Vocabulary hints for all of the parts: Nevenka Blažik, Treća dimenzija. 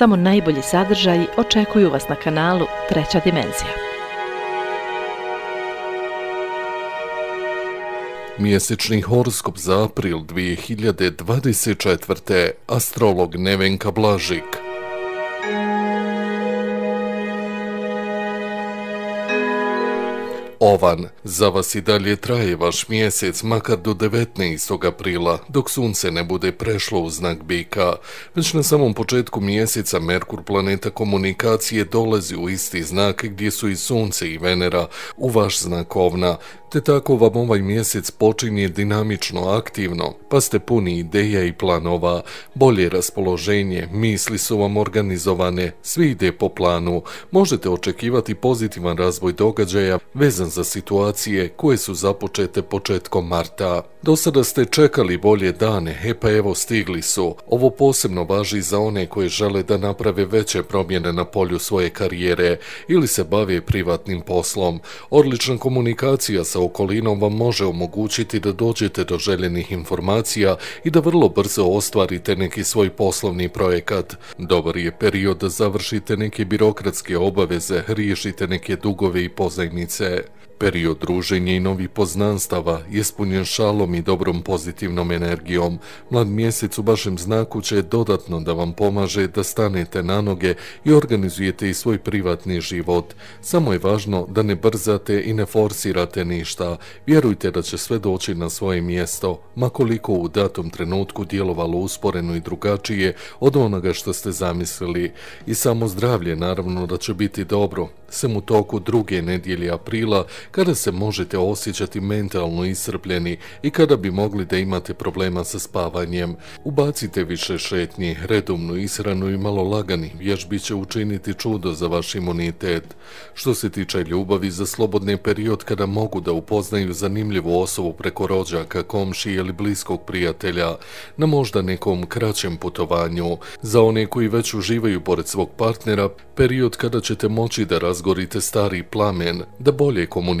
Samo najbolji sadržaji očekuju vas na kanalu Treća dimenzija. Mjesečni horoskop za april 2024. Astrolog Nevenka Blažik. Ovan, za vas i dalje traje vaš mjesec makar do 19. aprila, dok sunce ne bude prešlo u znak bika. Već na samom početku mjeseca Merkur, planeta komunikacije, dolazi u isti znak gdje su i sunce i Venera, u vaš znak Ovna, te tako vam ovaj mjesec počinje dinamično aktivno, pa ste puni ideja i planova, bolje raspoloženje, misli su vam organizovane, sve ide po planu, možete očekivati pozitivan razvoj događaja vezan za situacije koje su započete početkom marta. Do sada ste čekali bolje dane, pa evo stigli su. Ovo posebno važi za one koji žele da naprave veće promjene na polju svoje karijere ili se bave privatnim poslom. Odlična komunikacija sa okolinom vam može omogućiti da dođete do željenih informacija i da vrlo brzo ostvarite neki svoj poslovni projekat. Dobar je period da završite neke birokratske obaveze, riješite neke dugove i pozajmice. Period druženja i novih poznanstava je ispunjen šalom i dobrom pozitivnom energijom. Mlad mjesec u vašem znaku će dodatno da vam pomaže da stanete na noge i organizujete i svoj privatni život. Samo je važno da ne brzate i ne forsirate ništa. Vjerujte da će sve doći na svoje mjesto, makoliko u datom trenutku djelovalo usporeno i drugačije od onoga što ste zamislili. I samo zdravlje naravno da će biti dobro, sem u toku druge nedjelje aprila, kada se možete osjećati mentalno iscrpljeni i kada bi mogli da imate problema sa spavanjem. Ubacite više šetnji, redovnu ishranu i malo lagani vježbi će učiniti čudo za vaš imunitet. Što se tiče ljubavi, za slobodni period kada mogu da upoznaju zanimljivu osobu preko rođaka, komšije ili bliskog prijatelja, na možda nekom kraćem putovanju. Za one koji već uživaju pored svog partnera, period kada ćete moći da razgorite stari plamen, da bolje komunicirate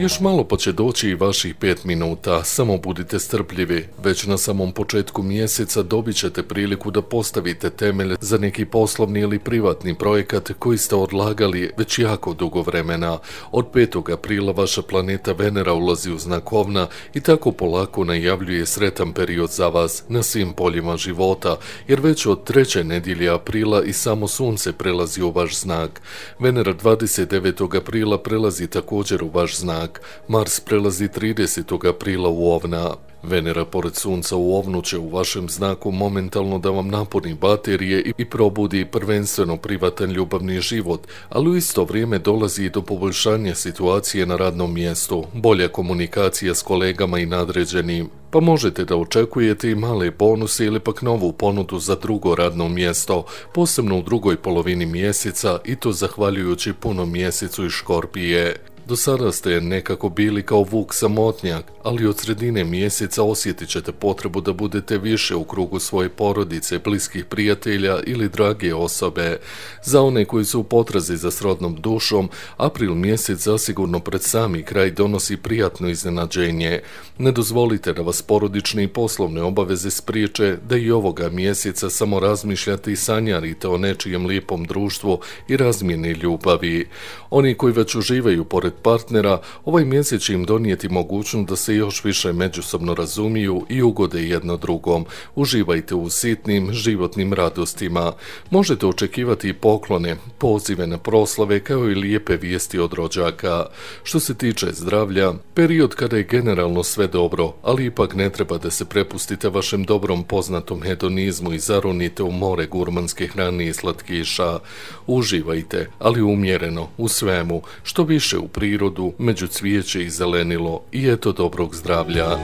Još malo pa će doći i vaših 5 minuta, samo budite strpljivi. Već na samom početku mjeseca dobit ćete priliku da postavite temelje za neki poslovni ili privatni projekat koji ste odlagali već jako dugo vremena. Od 5. aprila vaša planeta Venera ulazi u znak Ovna i tako polako najavljuje sretan period za vas na svim poljima života, jer već od 3. nedjelje aprila i samo sunce prelazi u vaš znak. Venera 29. aprila prelazi također u vaš znak. Mars prelazi 30. aprila u Ovna. Venera pored sunca u Ovnu će u vašem znaku momentalno da vam napuni baterije i probudi prvenstveno privatan ljubavni život, ali u isto vrijeme dolazi i do poboljšanja situacije na radnom mjestu, bolja komunikacija s kolegama i nadređenim, pa možete da očekujete i male bonuse ili pak novu ponudu za drugo radno mjesto, posebno u drugoj polovini mjeseca i to zahvaljujući punom mjesecu i Škorpije. Do sada ste nekako bili kao vuk samotnjak, ali od sredine mjeseca osjetit ćete potrebu da budete više u krugu svoje porodice, bliskih prijatelja ili drage osobe. Za one koji su u potrazi za srodnom dušom, april mjesec zasigurno pred sami kraj donosi prijatno iznenađenje. Ne dozvolite da vas porodične i poslovne obaveze spriječe da i ovoga mjeseca samo razmišljate i sanjarite o nečijem lijepom društvu i razmjeni ljubavi. Oni koji već uživaju pored partnera, ovaj mjesec će im donijeti mogućnost da se još više međusobno razumiju i ugode jedno drugom. Uživajte u sitnim životnim radostima. Možete očekivati i poklone, pozive na proslave kao i lijepe vijesti od rođaka. Što se tiče zdravlja, period kada je generalno sve dobro, ali ipak ne treba da se prepustite vašem dobrom poznatom hedonizmu i zaronite u more gurmanske hrane i slatkiša. Uživajte, ali umjereno, u svemu, što više u prirodu, među cvijeće i zelenilo, i eto dobrog zdravlja.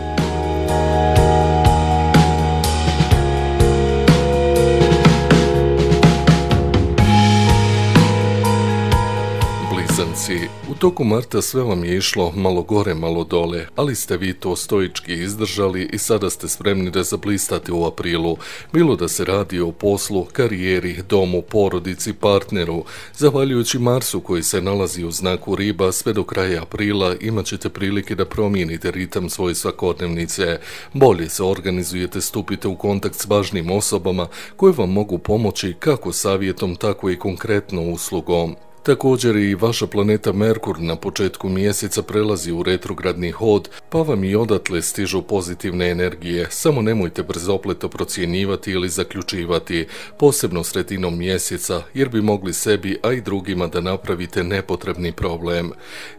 Blizanci, u toku marta sve vam je išlo malo gore, malo dole, ali ste vi to stoički izdržali i sada ste spremni da zablistate u aprilu, bilo da se radi o poslu, karijeri, domu, porodici, partneru. Zahvaljujući Marsu koji se nalazi u znaku riba, sve do kraja aprila imat ćete prilike da promijenite ritam svoje svakodnevnice, bolje se organizujete, stupite u kontakt s važnim osobama koje vam mogu pomoći kako savjetom, tako i konkretno uslugom. Također i vaša planeta Merkur na početku mjeseca prelazi u retrogradni hod, pa vam i odatle stižu pozitivne energije, samo nemojte brzopleto procjenjivati ili zaključivati, posebno sredinom mjeseca, jer bi mogli sebi, a i drugima da napravite nepotrebni problem.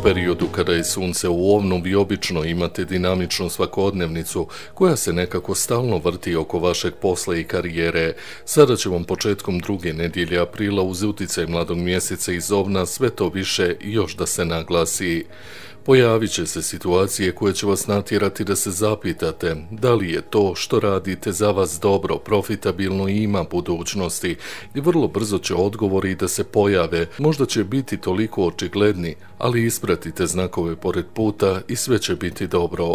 U periodu kada je sunce u Ovnu vi obično imate dinamičnu svakodnevnicu koja se nekako stalno vrti oko vašeg posla i karijere. Sada će vam početkom druge nedjelje aprila uz uticaj mladog mjeseca iz Ovna sve to više još da se naglasi. Pojavit će se situacije koje će vas natjerati da se zapitate da li je to što radite za vas dobro, profitabilno i ima budućnosti, i vrlo brzo će odgovori da se pojave, možda će biti toliko očigledni, ali ispratite znakove pored puta i sve će biti dobro.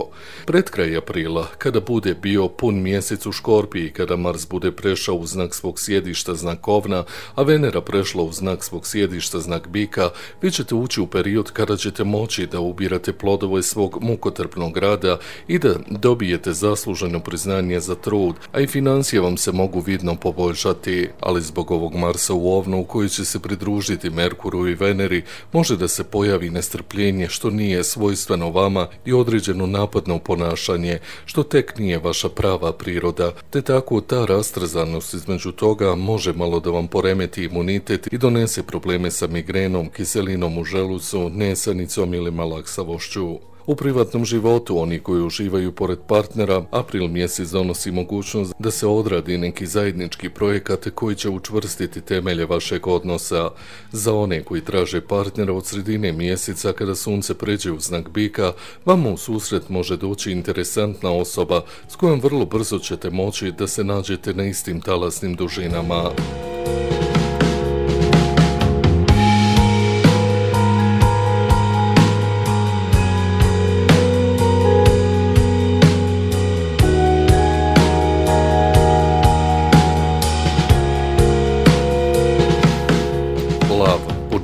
Pred kraj aprila, kada bude bio pun mjesec u Škorpiji, kada Mars bude prešao u znak svog sjedišta znak Ovna, a Venera prešla u znak svog sjedišta znak Bika, vi ćete ući u period kada ćete moći da ubirate plodove svog mukotrpnog rada i da dobijete zasluženo priznanje za trud, a i financije vam se mogu vidno poboljšati, ali zbog ovog Marsa u Ovnu u koji će se pridružiti Merkuru i Veneri, može da se pojavi nestrpljenje što nije svojstveno vama i određeno napadno ponašanje što tek nije vaša prava priroda, te tako ta rastrzanost između toga može malo da vam poremeti imunitet i donese probleme sa migrenom, kiselinom u želucu, nesanicom ili malaksavošću. U privatnom životu, oni koji uživaju pored partnera, april mjesec donosi mogućnost da se odradi neki zajednički projekat koji će učvrstiti temelje vašeg odnosa. Za one koji traže partnera, od sredine mjeseca kada sunce pređe u znak Bika, vama u susret može doći interesantna osoba s kojom vrlo brzo ćete moći da se nađete na istim talasnim dužinama.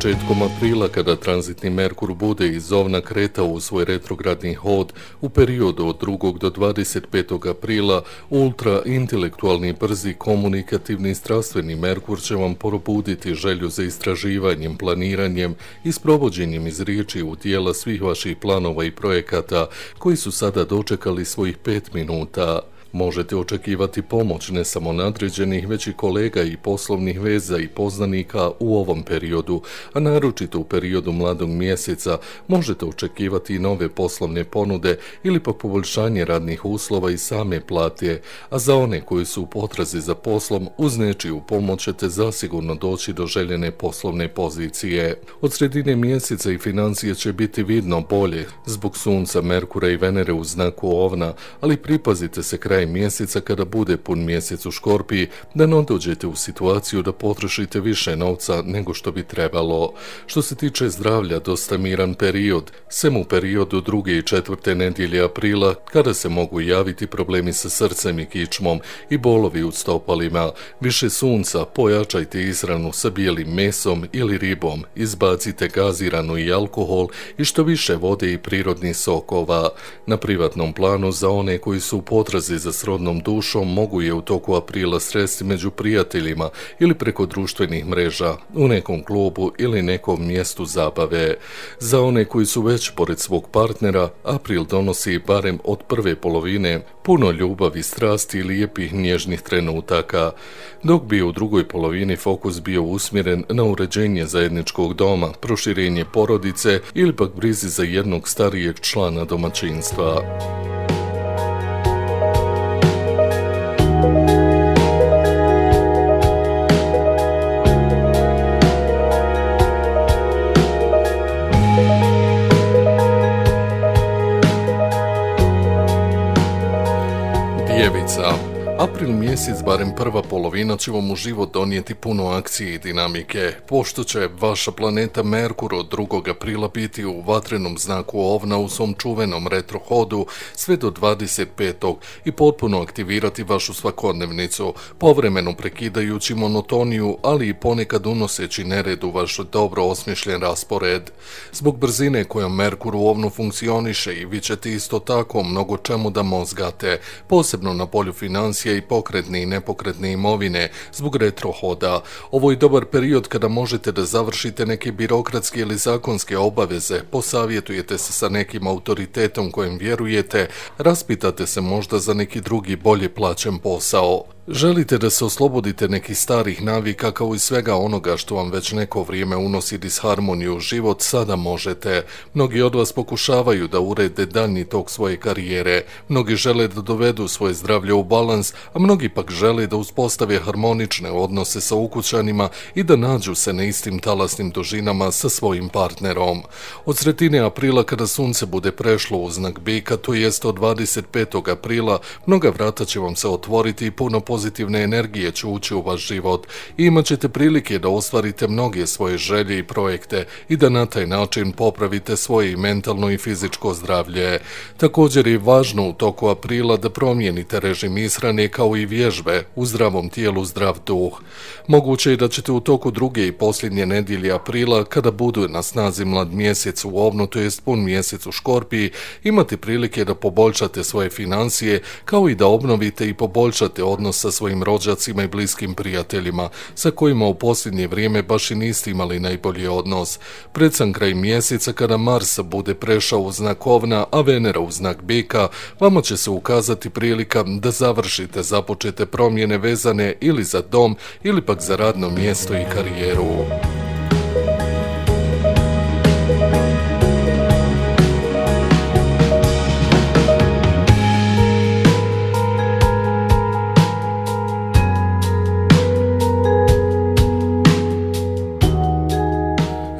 Početkom aprila, kada tranzitni Merkur bude iz Ovna kretao u svoj retrogradni hod, u periodu od 2. do 25. aprila, ultraintelektualni, brzi, komunikativni i strastveni Merkur će vam probuditi želju za istraživanjem, planiranjem i sprovođenjem iz riječi u djela svih vaših planova i projekata koji su sada dočekali svojih 5 minuta. Možete očekivati pomoć ne samo nadređenih, već i kolega i poslovnih veza i poznanika u ovom periodu, a naročito u periodu mladog mjeseca možete očekivati i nove poslovne ponude ili pa poboljšanje radnih uslova i same plate, a za one koji su u potrazi za poslom uz nečiju pomoć ćete zasigurno doći do željene poslovne pozicije. Od sredine mjeseca i financije će biti vidno bolje zbog sunca, Merkura i Venere u znaku Ovna, ali pripazite se kraj mjeseca kada bude pun mjesec u Škorpiji da ne dođete u situaciju da potrošite više novca nego što bi trebalo. Što se tiče zdravlja, dosta miran period, sem u periodu druge i četvrte nedjelje aprila kada se mogu javiti problemi sa srcem i kičmom i bolovi u stopalima. Više sunca, pojačajte ishranu sa bijelim mesom ili ribom, izbacite gaziranu i alkohol i što više vode i prirodnih sokova. Na privatnom planu za one koji su u potrazi za srodnom dušom mogu je u toku aprila sresti među prijateljima ili preko društvenih mreža, u nekom klubu ili nekom mjestu zabave. Za one koji su već pored svog partnera, april donosi barem od prve polovine puno ljubavi, strasti i lijepih nježnih trenutaka, dok bi u drugoj polovini fokus bio usmjeren na uređenje zajedničkog doma, proširenje porodice ili pak brizi za jednog starijeg člana domaćinstva. Djevica. April mjesec, barem prva polovina, će vam u život donijeti puno akcije i dinamike, pošto će vaša planeta Merkur od 2. aprila biti u vatrenom znaku Ovna u svom čuvenom retrohodu sve do 25. i potpuno aktivirati vašu svakodnevnicu, povremeno prekidajući monotoniju, ali i ponekad unoseći nered u vaš dobro osmišljen raspored. Zbog brzine kojom Merkur u Ovnu funkcioniše i vi ćete isto tako mnogo čemu da mozgate, posebno na polju financija i pokretne i nepokretne imovine zbog retrohoda. Ovo je dobar period kada možete da završite neke birokratske ili zakonske obaveze, posavjetujete se sa nekim autoritetom kojem vjerujete, raspitate se možda za neki drugi bolje plaćen posao. Želite da se oslobodite nekih starih navika kao i svega onoga što vam već neko vrijeme unosi disharmoniju u život, sada možete. Mnogi od vas pokušavaju da urede daljnji tok svoje karijere, mnogi žele da dovedu svoje zdravlje u balans, a mnogi pak žele da uspostave harmonične odnose sa ukućanima i da nađu se na istim talasnim dužinama sa svojim partnerom. Od sredine aprila kada sunce bude prešlo u znak Bika, to jest od 25. aprila, mnoga vrata će vam se otvoriti i puno pozitivne energije će ući u vaš život i imat ćete prilike da ostvarite mnoge svoje želje i projekte i da na taj način popravite svoje mentalno i fizičko zdravlje. Također je važno u toku aprila da promijenite režim ishrane kao i vježbe, u zdravom tijelu zdrav duh. Moguće je da ćete u toku druge i posljednje nedjelje aprila, kada budu na snazi mlad mjesec u Ovnu, to jest pun mjesec u Škorpiji, imati prilike da poboljšate svoje financije kao i da obnovite i poboljšate odnos sa svojim rođacima i bliskim prijateljima, sa kojima u posljednje vrijeme baš i niste imali najbolji odnos. Pred sam kraj mjeseca kada Mars bude prešao u znak Ovna, a Venera u znak Bika, vama će se ukazati prilika da završite započete promjene vezane ili za dom ili pak za radno mjesto i karijeru.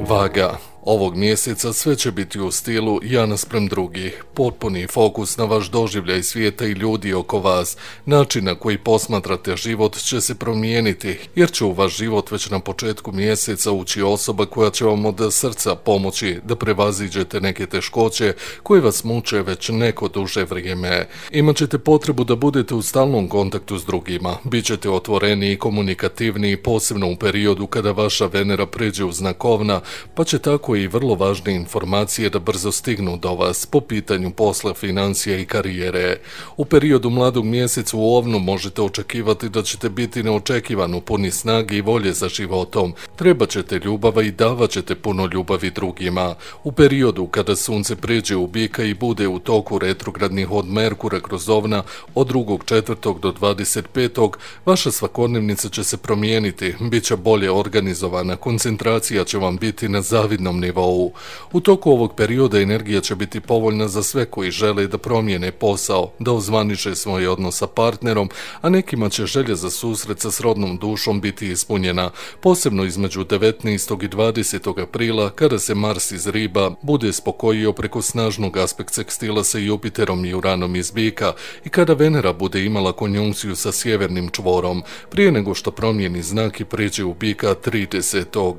Vaga. Ovog mjeseca sve će biti u stilu ja naspram drugih, potpuni fokus na vaš doživljaj svijeta i ljudi oko vas. Način na koji posmatrate život će se promijeniti, jer će u vaš život već na početku mjeseca ući osoba koja će vam od srca pomoći da prevaziđete neke teškoće koje vas muče već neko duže vrijeme. Imaćete potrebu da budete u stalnom kontaktu s drugima, bićete otvoreni i komunikativni, posebno u periodu kada vaša Venera pređe u znak Ovna, pa će tako i vrlo vrlo važne informacije da brzo stignu do vas po pitanju posla, financija i karijere. U periodu mladog mjeseca u Ovnu možete očekivati da ćete biti neočekivano puni snage i volje za životom. Trebaćete ljubava i davaćete puno ljubavi drugima. U periodu kada sunce pređe u Bika i bude u toku retrogradnih od Merkura kroz Ovna od 2.4. do 25. vaša svakodnevnica će se promijeniti, bit će bolje organizovana, koncentracija će vam biti na zavidnom nivou. U toku ovog perioda energija će biti povoljna za sve koji žele da promijene posao, da ozvaniče svoj odnos sa partnerom, a nekima će želja za susret sa srodnom dušom biti ispunjena, posebno između 19. i 20. aprila kada se Mars iz Riba bude spokojio preko snažnog aspekt sekstila sa Jupiterom i Uranom iz Bika i kada Venera bude imala konjunkciju sa sjevernim čvorom, prije nego što promijeni znak i pređe u Bika 30.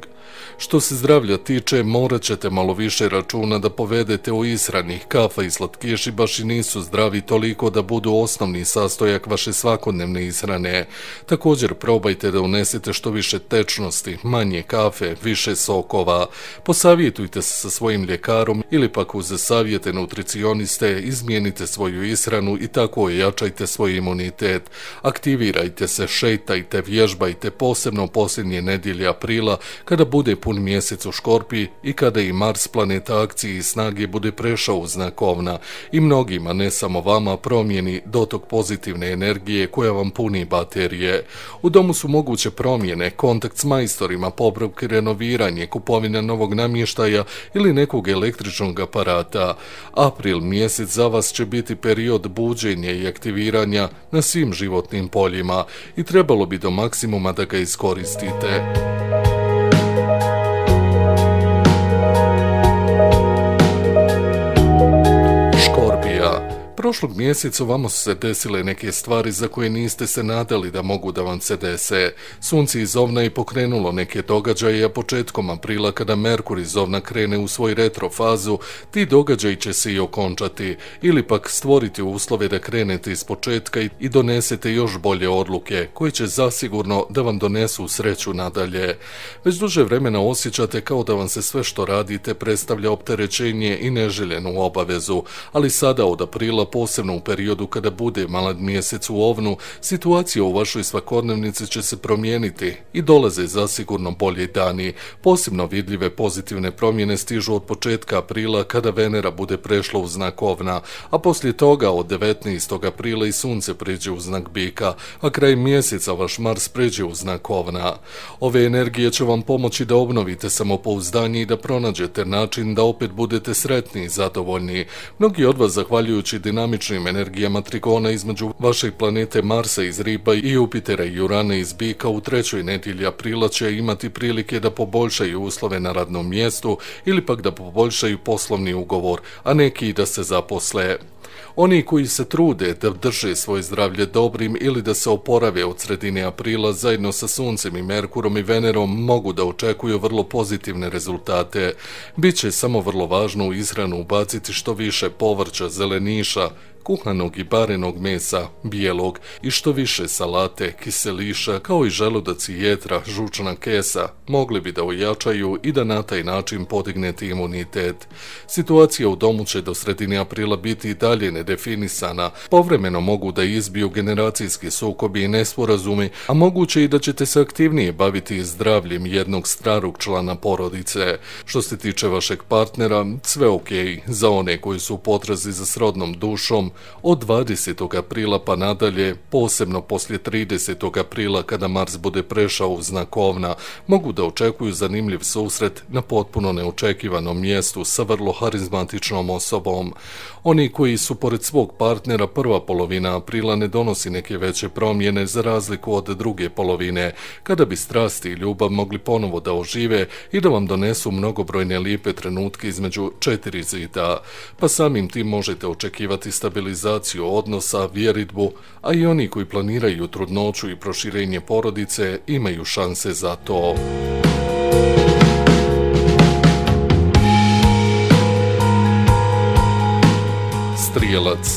Što se zdravlja tiče, morat ćete malo više računa da povedete o ishrani. Kafa i slatkiši baš i nisu zdravi toliko da budu osnovni sastojak vaše svakodnevne ishrane. Također probajte da unesete što više tečnosti, manje kafe, više sokova. Posavjetujte se sa svojim ljekarom ili pak uz savjete nutricioniste, izmijenite svoju ishranu i tako ojačajte svoj imunitet. Aktivirajte se, šetajte, vježbajte, posebno posljednje nedjelje aprila kada bude pun mjesec u Škorpiji i kada i Mars, planeta akcije i snage, bude prešao u znak Ovna i mnogima, ne samo vama, promijeni dotok pozitivne energije koja vam puni baterije. U domu su moguće promjene, kontakt s majstorima, popravke, renoviranje, kupovina novog namještaja ili nekog električnog aparata. April mjesec za vas će biti period buđenja i aktiviranja na svim životnim poljima i trebalo bi do maksimuma da ga iskoristite. Prošlog mjeseca vama su se desile neke stvari za koje niste se nadali da mogu da vam se dese. Sunce iz Ovna je pokrenulo neke događaje, a početkom aprila kada Merkur iz Ovna krene u svoj retrofazu, ti događaji će se i okončati, ili pak stvoriti uslove da krenete iz početka i donesete još bolje odluke, koje će zasigurno da vam donesu sreću nadalje. Već duže vremena osjećate kao da vam se sve što radite predstavlja opterećenje i neželjenu obavezu, ali sada od aprila, posebno u periodu kada bude mlad mjesec u Ovnu, situacija u vašoj svakodnevnici će se promijeniti i dolaze zasigurno bolji dani. Posebno vidljive pozitivne promjene stižu od početka aprila kada Venera bude prešla u znak Ovna, a poslije toga od 19. aprila i sunce pređe u znak Bika, a kraj mjeseca vaš Mars pređe u znak Ovna. Ove energije će vam pomoći da obnovite samopouzdanje i da pronađete način da opet budete sretni i zadovoljni. Mnogi od vas, zahvaljujući dinamičnim energijama trigona između vašeg planete Marsa iz Riba i Jupitera i Urana iz Bika, u trećoj nedjelji aprila će imati prilike da poboljšaju uslove na radnom mjestu ili pak da poboljšaju poslovni ugovor, a neki i da se zaposle. Oni koji se trude da drže svoje zdravlje dobrim ili da se oporave od sredine aprila, zajedno sa Suncem i Merkurom i Venerom, mogu da očekuju vrlo pozitivne rezultate. Biće samo vrlo važno u ishranu ubaciti što više povrća, zeleniša, kuhanog i barenog mesa, bijelog, i što više salate, kiseliša, kao i želudac i jetra, žučna kesa, mogli bi da ojačaju i da na taj način podignete imunitet. Situacija u domu će do sredine aprila biti i dalje nedefinisana, povremeno mogu da izbiju generacijski sukobi i nesporazumi, a moguće i da ćete se aktivnije baviti zdravljem jednog starog člana porodice. Što se tiče vašeg partnera, sve okej, za one koji su u potrazi za srodnom dušom, od 20. aprila pa nadalje, posebno poslije 30. aprila kada Mars bude prešao u znak Ovna, mogu da očekuju zanimljiv susret na potpuno neočekivanom mjestu sa vrlo harizmatičnom osobom. Oni koji su pored svog partnera, prva polovina aprila ne donosi neke veće promjene za razliku od druge polovine, kada bi strasti i ljubav mogli ponovo da ožive i da vam donesu mnogobrojne lijepe trenutke između 4 zida, pa samim tim možete očekivati stabilizaciju odnosa, vjeridbu, a i oni koji planiraju trudnoću i proširenje porodice imaju šanse za to. Strijelac.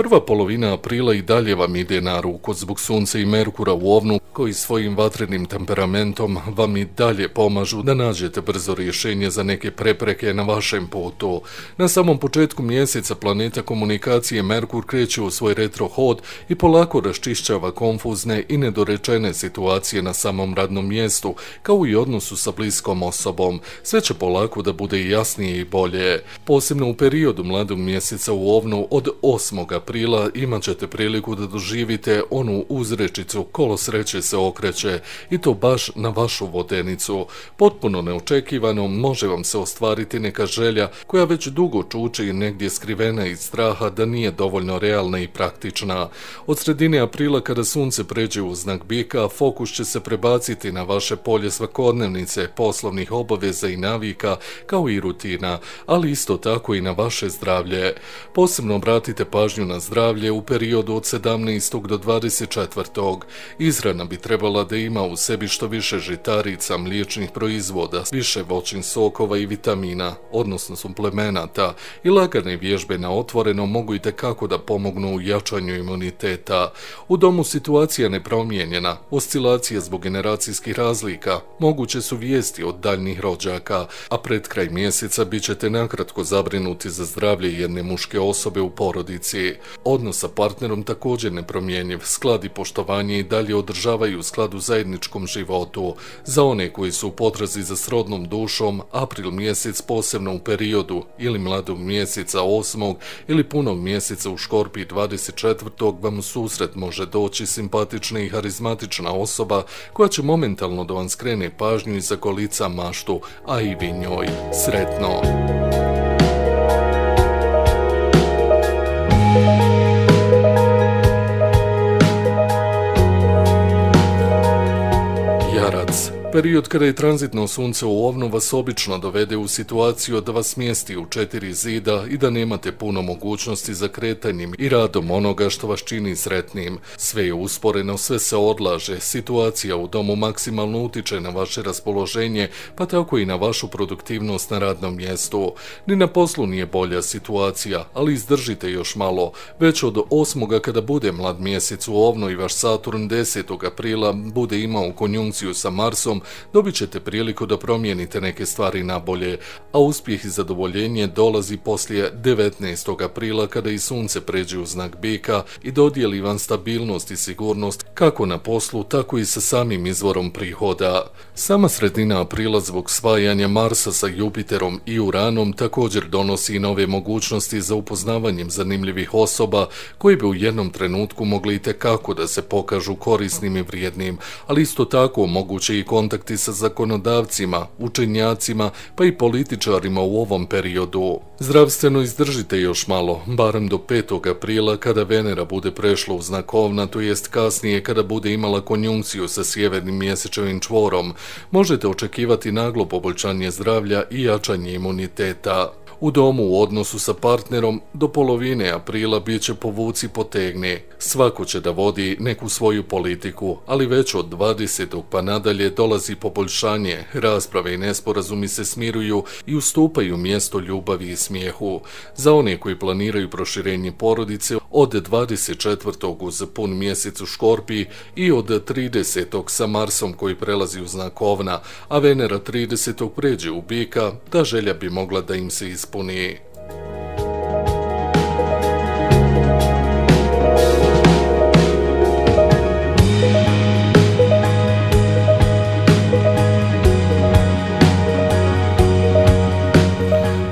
Prva polovina aprila i dalje vam ide na ruku zbog sunca i Merkura u Ovnu, koji svojim vatrenim temperamentom vam i dalje pomažu da nađete brzo rješenje za neke prepreke na vašem putu. Na samom početku mjeseca planeta komunikacije Merkur kreće u svoj retrohod i polako raščišćava konfuzne i nedorečene situacije na samom radnom mjestu, kao i odnosu sa bliskom osobom. Sve će polako da bude jasnije i bolje. Posebno u periodu mladog mjeseca u Ovnu od 8. aprila imat ćete priliku da doživite onu uzrečicu "kolo sreće se okreće" i to baš na vašu vodenicu. Potpuno neočekivano može vam se ostvariti neka želja koja već dugo čuči i negdje skrivena iz straha da nije dovoljno realna i praktična. Od sredine aprila, kada sunce pređe u znak Bika, fokus će se prebaciti na vaše polje svakodnevnice, poslovnih obaveza i navika, kao i rutina, ali isto tako i na vaše zdravlje. Posebno obratite pažnju na zdravlje u periodu od 17. do 24. Izrana bi trebala da ima u sebi što više žitarica, mliječnih proizvoda, više voćnih sokova i vitamina, odnosno suplemenata, i lagane vježbe na otvoreno mogu i tekako da pomognu u jačanju imuniteta. U domu situacija nepromijenjena, oscilacije zbog generacijskih razlika, moguće su vijesti od daljnih rođaka, a pred kraj mjeseca bit ćete nakratko zabrinuti za zdravlje jedne muške osobe u porodici. Odnos sa partnerom također nepromjenjiv, sklad i poštovanje i dalje održavaju sklad u zajedničkom životu. Za one koji su u potrazi za srodnom dušom, april mjesec, posebno u periodu ili mladog mjeseca 8. ili punog mjeseca u Škorpiji 24. vam u susret može doći simpatična i harizmatična osoba koja će momentalno da vam skrene pažnju i zakolica maštu, a i vi njoj. Sretno! Period kada je tranzitno sunce u Ovnu vas obično dovede u situaciju da vas smjesti u 4 zida i da nemate puno mogućnosti za kretanjem i radom onoga što vas čini sretnim. Sve je usporeno, sve se odlaže, situacija u domu maksimalno utiče na vaše raspoloženje, pa tako i na vašu produktivnost na radnom mjestu. Ni na poslu nije bolja situacija, ali izdržite još malo. Već od 8. kada bude mlad mjesec u Ovnu i vaš Saturn 10. aprila bude imao konjunkciju sa Marsom, dobit ćete priliku da promijenite neke stvari nabolje, a uspjeh i zadovoljenje dolazi poslije 19. aprila, kada i sunce pređe u znak Bika i dodijeli vam stabilnost i sigurnost kako na poslu, tako i sa samim izvorom prihoda. Sama sredina aprila zbog svajanja Marsa sa Jupiterom i Uranom također donosi nove mogućnosti za upoznavanjem zanimljivih osoba koji bi u jednom trenutku mogli itekako da se pokažu korisnim i vrijednim, ali isto tako moguće i kontakti sa zakonodavcima, učenjacima, pa i političarima u ovom periodu. Zdravstveno izdržite još malo, barem do 5. aprila, kada Venera bude prešla u znak Ovna, to jest kasnije kada bude imala konjunkciju sa sjevernim mjesečevim čvorom. Možete očekivati naglo poboljšanje zdravlja i jačanje imuniteta. U domu u odnosu sa partnerom do polovine aprila bit će povuci potegni. Svako će da vodi neku svoju politiku, ali već od 20. pa nadalje dolazi poboljšanje, rasprave i nesporazumi se smiruju i ustupaju mjesto ljubavi i smijehu. Za one koji planiraju proširenje porodice, od 24. uz pun mjesec u Škorpiji i od 30. sa Marsom koji prelazi u znak Ovna, a Venera 30. pređe u Bika, ta želja bi mogla da im se ispuni.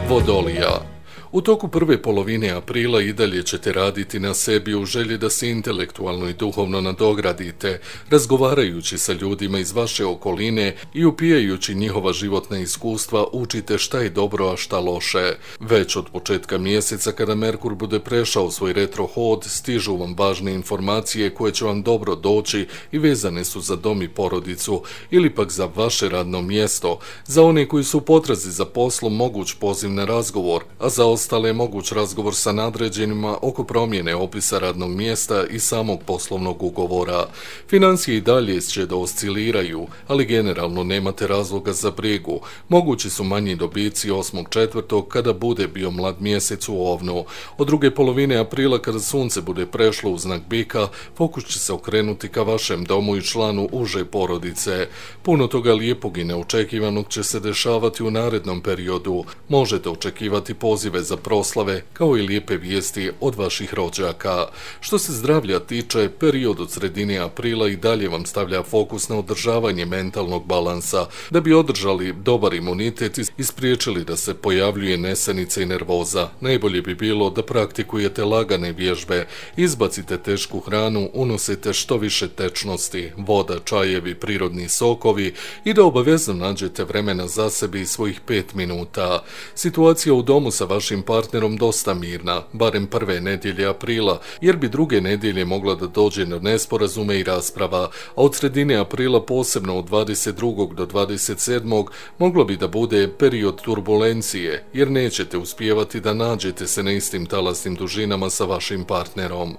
Vodolija. U toku prve polovine aprila i dalje ćete raditi na sebi u želji da se intelektualno i duhovno nadogradite, razgovarajući sa ljudima iz vaše okoline i upijajući njihova životna iskustva učite šta je dobro, a šta loše. Već od početka mjeseca, kada Merkur bude prešao svoj retrohod, stižu vam važne informacije koje će vam dobro doći i vezane su za dom i porodicu, ili pak za vaše radno mjesto. Za one koji su u potrazi za poslom moguć poziv na razgovor, a za ostale je moguć razgovor sa nadređenima oko promjene opisa radnog mjesta i samog poslovnog ugovora. Financije i dalje će da osciliraju, ali generalno nemate razloga za brigu. Mogući su manji dobici 8.4. kada bude bio mlad mjesec u Ovnu. Od druge polovine aprila, kada sunce bude prešlo u znak Bika, fokus će se okrenuti ka vašem domu i članu uže porodice. Puno toga lijepog i neočekivanog će se dešavati u narednom periodu. Možete očekivati pozive za proslave, kao i lijepe vijesti od vaših rođaka. Što se zdravlja tiče, period od sredine aprila i dalje vam stavlja fokus na održavanje mentalnog balansa, da bi održali dobar imunitet i spriječili da se pojavljuje nesanica i nervoza. Najbolje bi bilo da praktikujete lagane vježbe, izbacite tešku hranu, unosite što više tečnosti, voda, čajevi, prirodni sokovi i da obavezno nađete vremena za sebe i svojih 5 minuta. Situacija u domu sa vašim partnerom dosta mirna, barem prve nedjelje aprila, jer bi druge nedjelje mogla da dođe do nesporazume i rasprava, a od sredine aprila, posebno od 22. do 27. moglo bi da bude period turbulencije, jer nećete uspijevati da nađete se na istim talasnim dužinama sa vašim partnerom.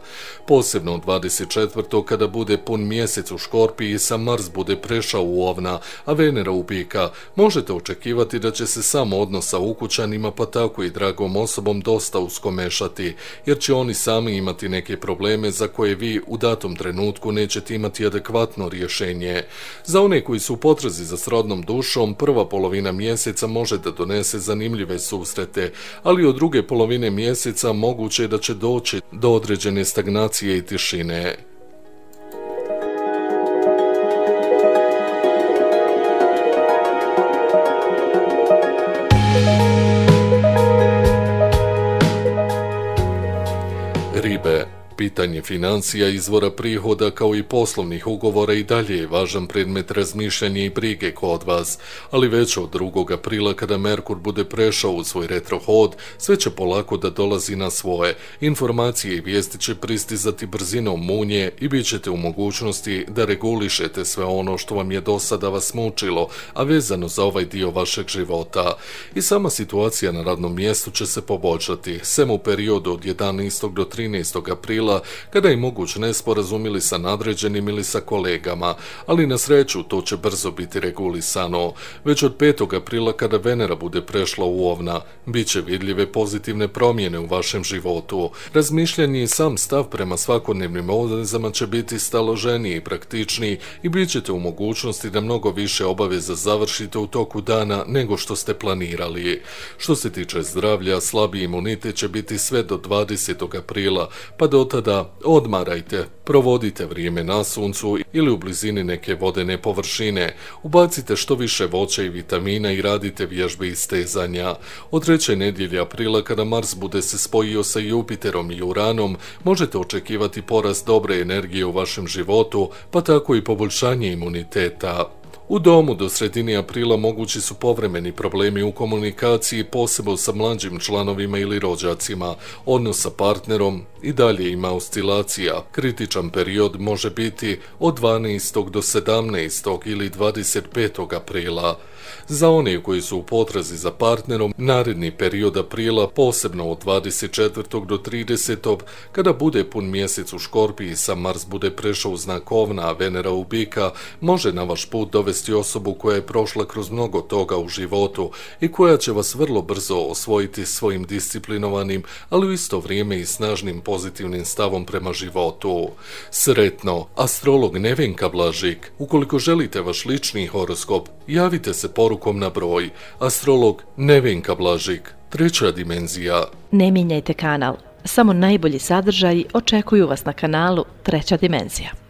Posebno od 24. kada bude pun mjesec u Škorpiji i sam Mars bude prešao u Ovna, a Venera u Bika, možete očekivati da će se samo odnos sa ukućanima, pa tako i dragom osobom, dosta uskomešati, jer će oni sami imati neke probleme za koje vi u datom trenutku nećete imati adekvatno rješenje. Za one koji su u potrazi za srodnom dušom, prva polovina mjeseca može da donese zanimljive susrete, ali od druge polovine mjeseca moguće je da će doći do određene stagnacije i tišine. Ribe. Pitanje financija, izvora prihoda kao i poslovnih ugovora i dalje je važan predmet razmišljanja i brige kod vas, ali već od 2. aprila kada Merkur bude prešao u svoj retrohod, sve će polako da dolazi na svoje. Informacije i vijesti će pristizati brzinom munje i bit ćete u mogućnosti da regulišete sve ono što vam je do sada vas mučilo, a vezano za ovaj dio vašeg života. I sama situacija na radnom mjestu će se poboljšati, sem u periodu od 11. do 13. aprila, kada je moguć nesporazum ili sa nadređenim ili sa kolegama, ali na sreću to će brzo biti regulisano. Već od 5. aprila kada Venera bude prešla u Ovna, bit će vidljive pozitivne promjene u vašem životu. Razmišljanje i sam stav prema svakodnevnim obvezama će biti staloženiji i praktičniji i bit ćete u mogućnosti da mnogo više obaveza završite u toku dana nego što ste planirali. Što se tiče zdravlja, slabiji imunitet će biti sve do 20. aprila, pa do tada odmarajte, provodite vrijeme na suncu ili u blizini neke vodene površine, ubacite što više voća i vitamina i radite vježbe i stezanja. Od 3. nedjelje aprila kada Mars bude se spojio sa Jupiterom i Uranom, možete očekivati porast dobre energije u vašem životu, pa tako i poboljšanje imuniteta. U domu do sredine aprila mogući su povremeni problemi u komunikaciji, posebno sa mlađim članovima ili rođacima. Odnos sa partnerom i dalje ima oscilacija. Kritičan period može biti od 12. do 17. ili 25. aprila. Za one koji su u potrazi za partnerom, naredni period aprila, posebno od 24. do 30. kada bude pun mjesec u Škorpiji i sam Mars bude prešao u znak Ovna, a Venera u Bika, može na vaš put dovesti osobu koja je prošla kroz mnogo toga u životu i koja će vas vrlo brzo osvojiti svojim disciplinovanim, ali u isto vrijeme i snažnim pozitivnim stavom prema životu. Sretno, astrolog Nevenka Blažik. Ukoliko želite vaš lični horoskop, javite se porukom na broj. Astrolog Nevenka Blažik, Treća dimenzija. Ne mijenjajte kanal, samo najbolji sadržaji očekuju vas na kanalu Treća dimenzija.